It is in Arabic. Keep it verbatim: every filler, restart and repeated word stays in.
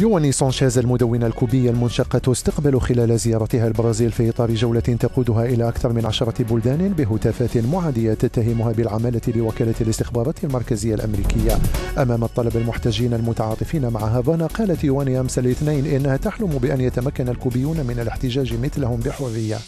يواني سانشيز المدونة الكوبية المنشقة تستقبل خلال زيارتها البرازيل في إطار جولة تقودها إلى أكثر من عشرة بلدان بهتافات معادية تتهمها بالعمالة لوكالة الاستخبارات المركزية الأمريكية. أمام الطلب المحتجين المتعاطفين مع هافانا، قالت يواني أمس الاثنين إنها تحلم بأن يتمكن الكوبيون من الاحتجاج مثلهم بحرية.